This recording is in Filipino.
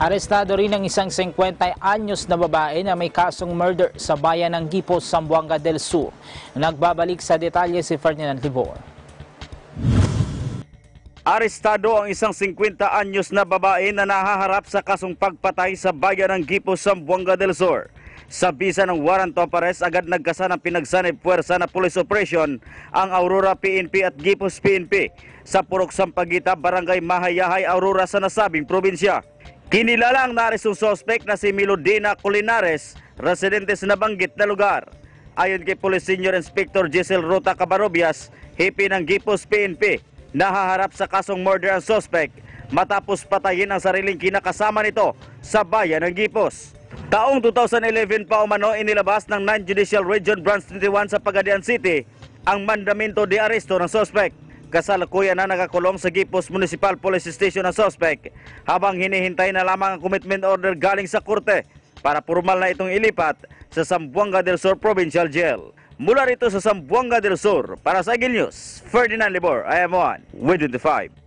Arestado rin ang isang 50-anyos na babae na may kasong murder sa bayan ng Guipos, Zamboanga del Sur. Nagbabalik sa detalye si Ferdinand Libor. Arestado ang isang 50-anyos na babae na nahaharap sa kasong pagpatay sa bayan ng Guipos, Zamboanga del Sur. Sa bisa ng warrant of arrest, agad nagkasa ng pinagsanib puwersa na police operation ang Aurora PNP at Guipos PNP sa Purok Sampagita, Barangay Mahayahay, Aurora sa nasabing probinsya. Kinilala ang naarestong suspect na si Melodina Culinares, residente sa nabanggit na lugar. Ayon kay Police Senior Inspector Jessel Rota Cabarobias, hipi ng Guipos PNP, nahaharap sa kasong murder ang suspect matapos patayin ang sariling kinakasama nito sa bayan ng Guipos. Taong 2011 pa umano, inilabas ng 9 Judicial Region Branch 21 sa Pagadian City ang mandamento de aresto ng suspect. Kasalukuyan na nakakulong sa Guipos Municipal Police Station ang suspect habang hinihintay na lamang ang commitment order galing sa korte para formal na itong ilipat sa Zamboanga del Sur Provincial Jail. Mula rito sa Zamboanga del Sur, para sa Agil News, Ferdinand Libor, I am 1 with 25.